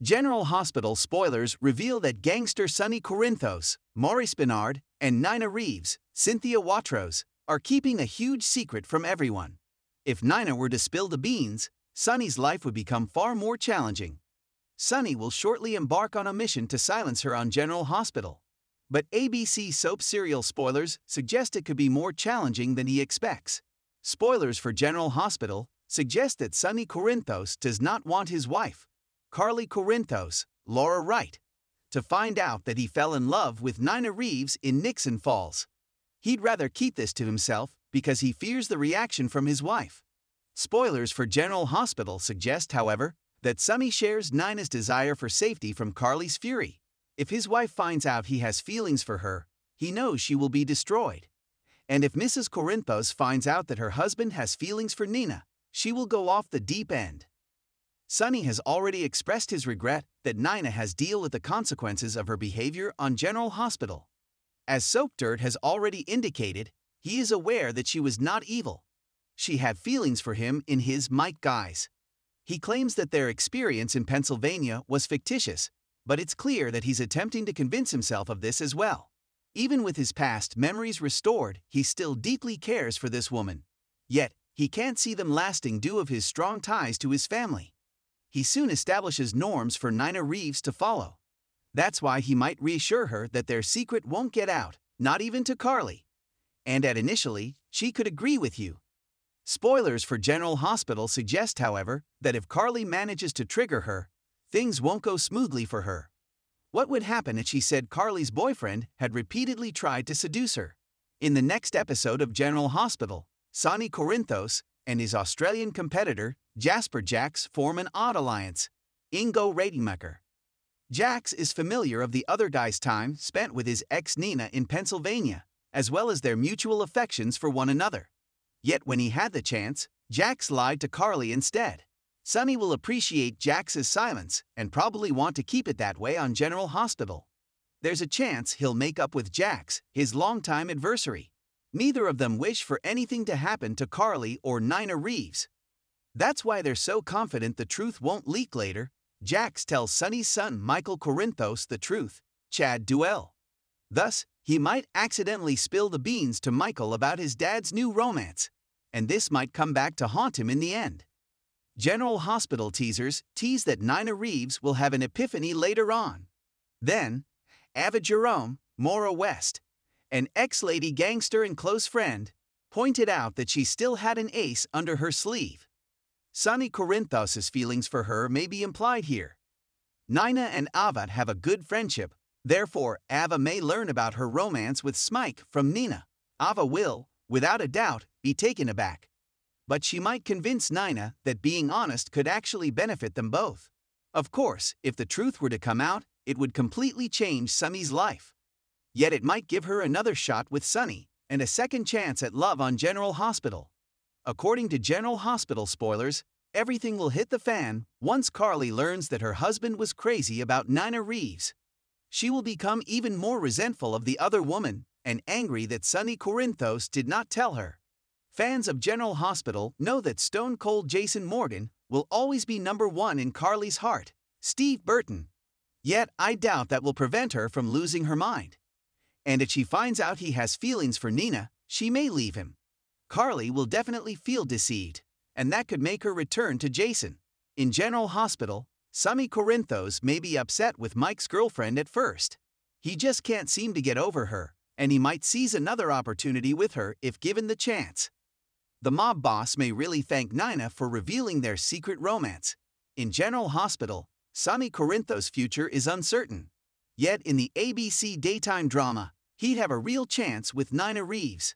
General Hospital spoilers reveal that gangster Sonny Corinthos, Maurice Bernard, and Nina Reeves, Cynthia Watros, are keeping a huge secret from everyone. If Nina were to spill the beans, Sonny's life would become far more challenging. Sonny will shortly embark on a mission to silence her on General Hospital. But ABC soap serial spoilers suggest it could be more challenging than he expects. Spoilers for General Hospital suggest that Sonny Corinthos does not want his wife, Carly Corinthos, Laura Wright, to find out that he fell in love with Nina Reeves in Nixon Falls. He'd rather keep this to himself because he fears the reaction from his wife. Spoilers for General Hospital suggest, however, that Sonny shares Nina's desire for safety from Carly's fury. If his wife finds out he has feelings for her, he knows she will be destroyed. And if Mrs. Corinthos finds out that her husband has feelings for Nina, she will go off the deep end. Sonny has already expressed his regret that Nina has to deal with the consequences of her behavior on General Hospital. As Soapdirt has already indicated, he is aware that she was not evil. She had feelings for him in his Mike guise. He claims that their experience in Pennsylvania was fictitious, but it's clear that he's attempting to convince himself of this as well. Even with his past memories restored, he still deeply cares for this woman. Yet, he can't see them lasting due to his strong ties to his family. He soon establishes norms for Nina Reeves to follow. That's why he might reassure her that their secret won't get out, not even to Carly. And at initially, she could agree with you. Spoilers for General Hospital suggest, however, that if Carly manages to trigger her, things won't go smoothly for her. What would happen if she said Carly's boyfriend had repeatedly tried to seduce her? In the next episode of General Hospital, Sonny Corinthos and his Australian competitor, Jasper-Jax, form an odd alliance, Ingo Rademacher. Jax is familiar of the other guy's time spent with his ex-Nina in Pennsylvania, as well as their mutual affections for one another. Yet when he had the chance, Jax lied to Carly instead. Sonny will appreciate Jax's silence and probably want to keep it that way on General Hospital. There's a chance he'll make up with Jax, his longtime adversary. Neither of them wish for anything to happen to Carly or Nina Reeves. That's why they're so confident the truth won't leak later. Jax tells Sonny's son Michael Corinthos the truth, Chad Duell. Thus, he might accidentally spill the beans to Michael about his dad's new romance, and this might come back to haunt him in the end. General Hospital teasers tease that Nina Reeves will have an epiphany later on. Then, Ava Jerome, Maura West, an ex-lady gangster and close friend, pointed out that she still had an ace under her sleeve. Sonny Corinthos' feelings for her may be implied here. Nina and Ava have a good friendship, therefore Ava may learn about her romance with Smike from Nina. Ava will, without a doubt, be taken aback. But she might convince Nina that being honest could actually benefit them both. Of course, if the truth were to come out, it would completely change Sonny's life. Yet it might give her another shot with Sonny, and a second chance at love on General Hospital. According to General Hospital spoilers, everything will hit the fan once Carly learns that her husband was crazy about Nina Reeves. She will become even more resentful of the other woman, and angry that Sonny Corinthos did not tell her. Fans of General Hospital know that Stone Cold Jason Morgan will always be #1 in Carly's heart, Steve Burton. Yet I doubt that will prevent her from losing her mind. And if she finds out he has feelings for Nina, she may leave him. Carly will definitely feel deceived, and that could make her return to Jason. In General Hospital, Sonny Corinthos may be upset with Mike's girlfriend at first. He just can't seem to get over her, and he might seize another opportunity with her if given the chance. The mob boss may really thank Nina for revealing their secret romance. In General Hospital, Sonny Corinthos' future is uncertain. Yet in the ABC daytime drama, he'd have a real chance with Nina Reeves.